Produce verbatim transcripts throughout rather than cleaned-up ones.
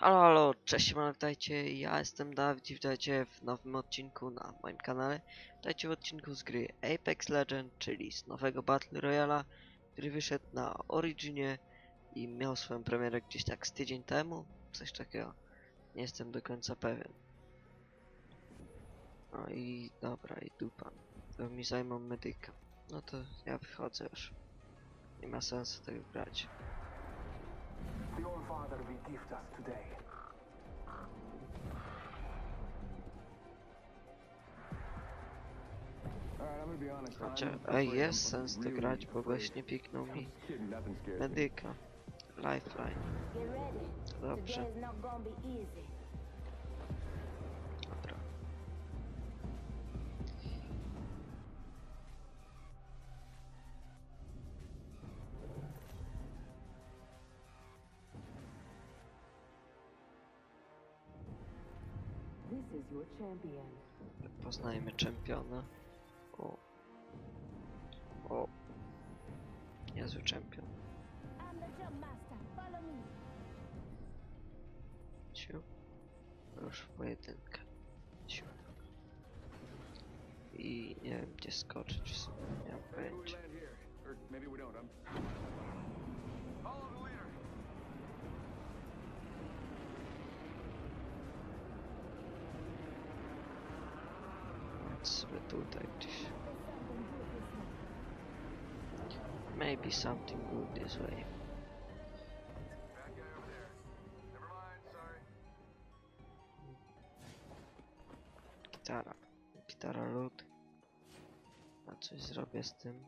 Halo, halo, cześć, witajcie, ja jestem Dawid, witajcie w nowym odcinku na moim kanale. Witajcie w odcinku z gry Apex Legends, czyli z nowego Battle Royala, który wyszedł na Originie i miał swoją premierę gdzieś tak z tydzień temu, coś takiego, nie jestem do końca pewien. No i dobra, i dupa, to mi zajmą medyka, no to ja wychodzę już, nie ma sensu tego grać. Your father will gift us today. Znaczy, a jest sens to grać, bo właśnie piknął mi medyka. Lifeline. Dobrze. Dobra. Poznajmy czempiona. O. O. Jezu, czempion. Ciu. Już w pojedynkę. Ciu. I nie wiem gdzie skoczyć w sumie. Nie będzie. Sobie tutaj gdzieś. Maybe something good this way. Gitara. Gitara lód. A coś zrobię z tym.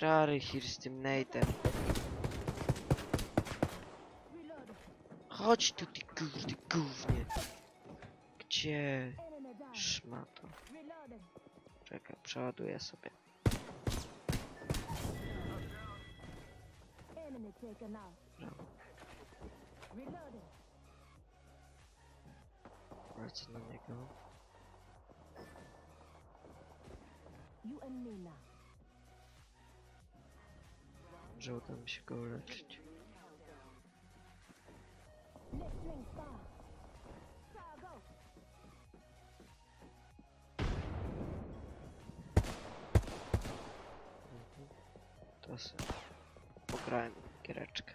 Rary here z tym Nate'em. Chodź tu ty kurde gównie. Gdzie? Szmato. Czekaj, przeładuję sobie. Wracam na niego. Że uda mi się go uleczyć. Mhm. To sobie pograłem giereczkę.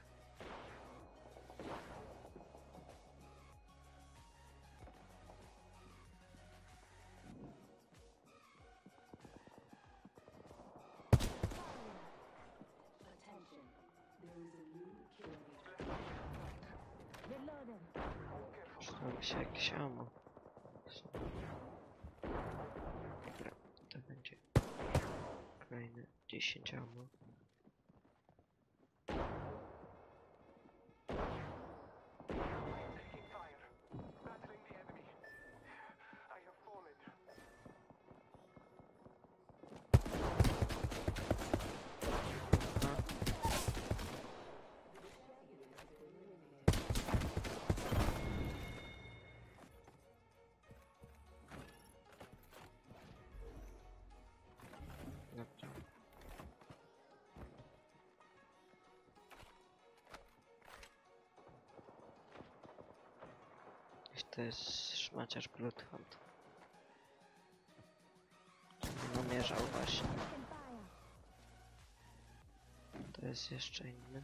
Mam się jakieś ammo. Dobra, to będzie kolejne dziesięć ammo. To jest szmaciarz Bloodhound. Namierzał właśnie. To jest jeszcze inny.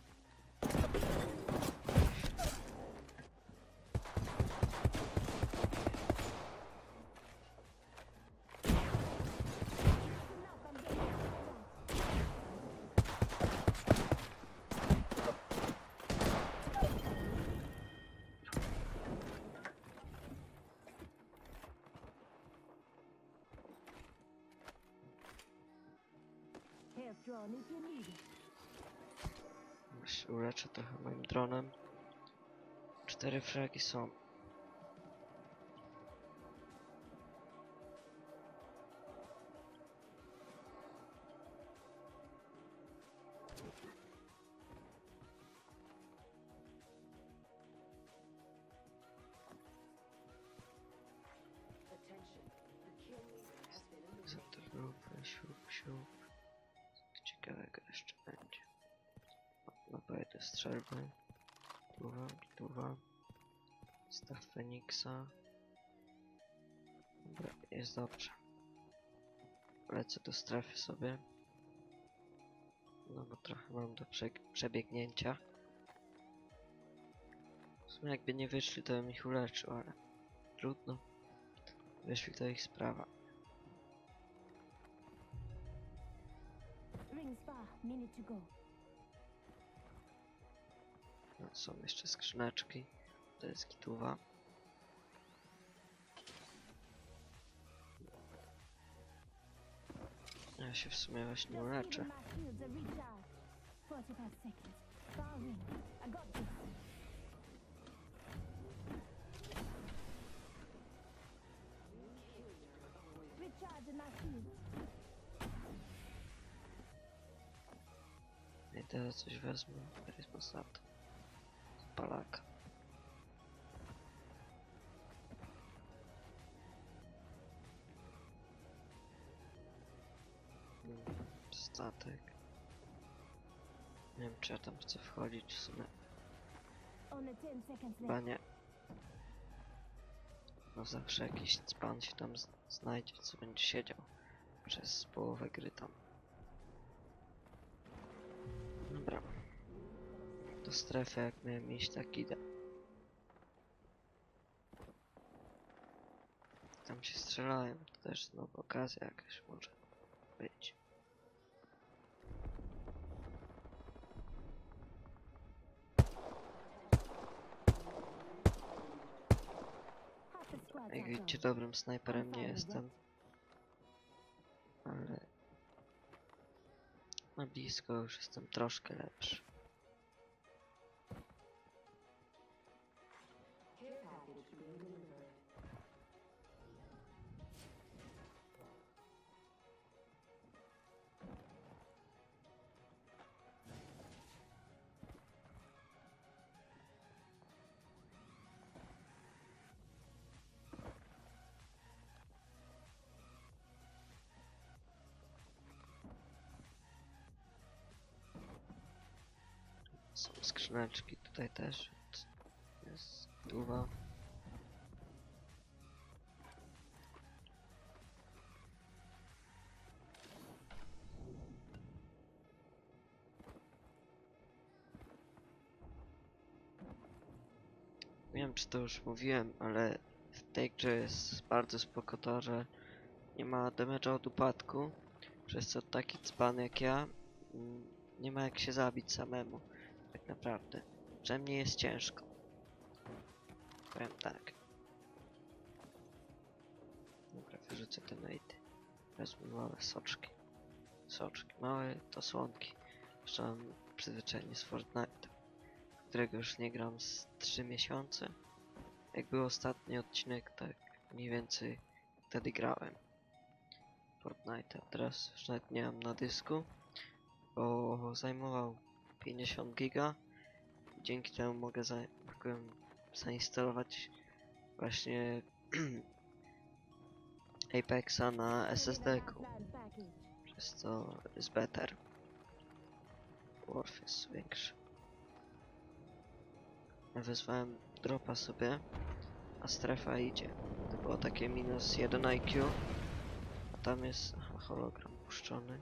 Uleczę trochę moim dronem. Cztery fragi są. Attention. trup. Co ciekawego jeszcze będzie. Lapaję te strzelby. Tuwa, tuwa. Staw Feniksa. Dobra, jest dobrze. Lecę do strefy sobie. No bo trochę mam do prze przebiegnięcia. W sumie jakby nie wyszli, to bym ich uleczył, ale trudno. Wyszli, to ich sprawa. No, są jeszcze skrzyneczki. To jest gituwa. Ja się w sumie właśnie uleczę. I teraz coś wezmę. Teraz posadzę palaka. Statek. Nie wiem, czy ja tam chcę wchodzić w sumie. Chyba nie. No zawsze jakiś pan się tam znajdzie, co będzie siedział przez połowę gry tam. Dobra. Do strefy jak miałem iść, tak idę. Tam się strzelałem, to też znowu okazja jakaś może być. Jak widzicie, dobrym snajperem nie jestem, ale na blisko już jestem troszkę lepszy. Są skrzyneczki tutaj też, jest duwa. Nie wiem, czy to już mówiłem, ale w tej grze jest bardzo spoko to, że nie ma damage'a od upadku, przez co taki dzban jak ja nie ma jak się zabić samemu. Tak naprawdę, że mnie jest ciężko. Powiem tak. Dobra, wyrzucę te mejty. Wezmę małe soczki. Soczki małe to słonki. Jeszcze mam przyzwyczajenie z Fortnite, którego już nie gram z trzy miesiące. Jak był ostatni odcinek, tak mniej więcej wtedy grałem Fortnite. A teraz już nawet nie mam na dysku, bo zajmował pięćdziesiąt giga. Dzięki temu mogę, za, mogę zainstalować właśnie Apexa na S S D ku, przez co jest better. Warf jest większy. Ja wezwałem dropa sobie, a strefa idzie. To było takie minus jeden I Q, a tam jest, aha, hologram puszczony.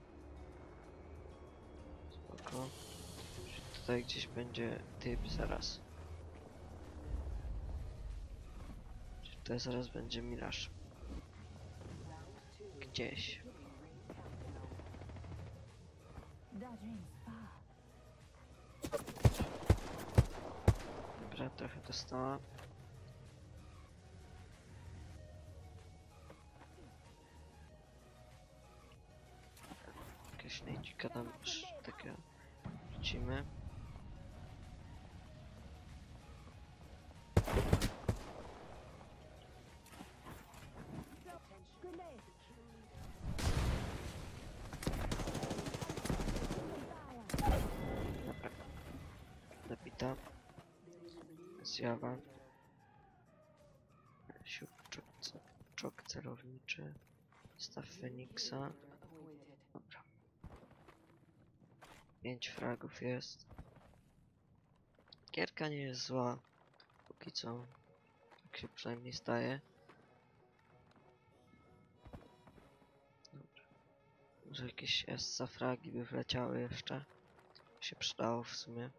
Spoko. Tutaj gdzieś będzie typ zaraz. Tutaj zaraz będzie miraż. Gdzieś. Dobra, trochę dostała. Jakaś niecika tam taka. Wrócimy. Zabita. Zjawa. Siup, czok celowniczy. Staw Feniksa. Dobra. Pięć fragów jest. Gierka nie jest zła. Póki co. Tak się przynajmniej staje. Dobra. Może jakieś essa fragi by wleciały jeszcze. Się przydało w sumie.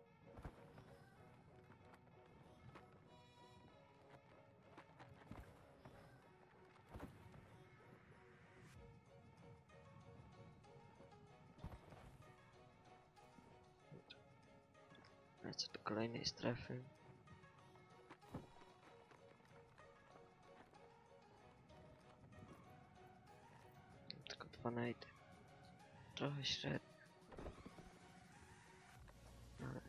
Lecę do kolejnej strefy. Tylko dwa najdę. Trochę średnio. Ale...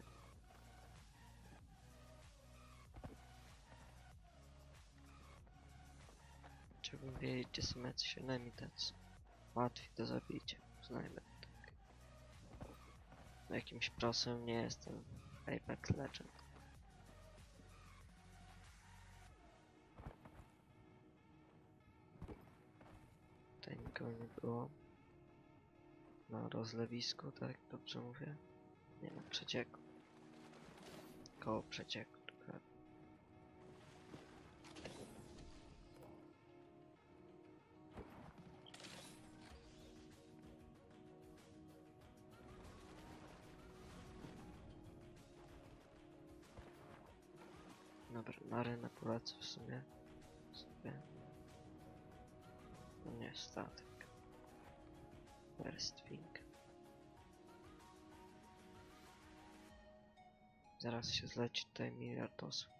Chciałbym wiedzieć, gdzie są jacyś enemy, tacy łatwi do zabicia. Znajdę tak. Jakimś prosem nie jestem. Apex Legends. Tutaj nikogo nie było. Na rozlewisku, tak? Dobrze mówię? Nie, na przecieku. Koło przecieku, dokładnie. Dobra, na rynę polecę w sumie. Sobie. No nie, statek. First thing. Zaraz się zleci tutaj miliard osób.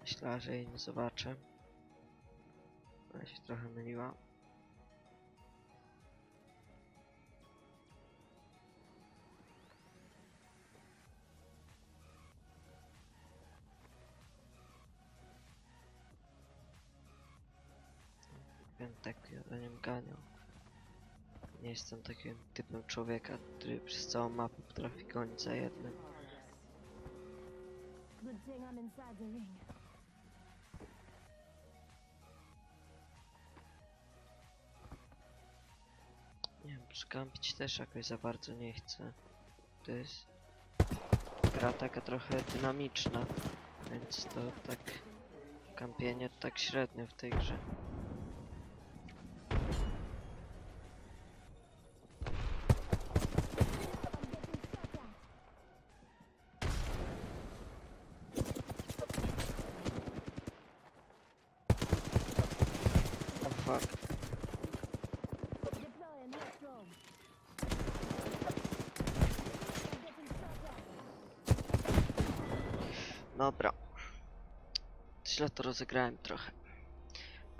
Myślałem, że jej nie zobaczę. Ona się trochę myliła. Będę tak za nim ganiał. Nie jestem takim typem człowieka, który przez całą mapę potrafi gonić za jednym. Nie wiem, przykampić też jakoś za bardzo nie chcę. To jest gra taka trochę dynamiczna, więc to tak kampienie tak średnio w tej grze. Dobra, źle to rozegrałem trochę,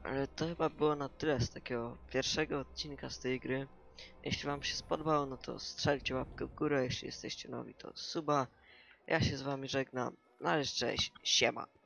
ale to chyba było na tyle z takiego pierwszego odcinka z tej gry. Jeśli wam się spodobało, no to strzelcie łapkę w górę, jeśli jesteście nowi, to suba. Ja się z wami żegnam, na razie, cześć, siema.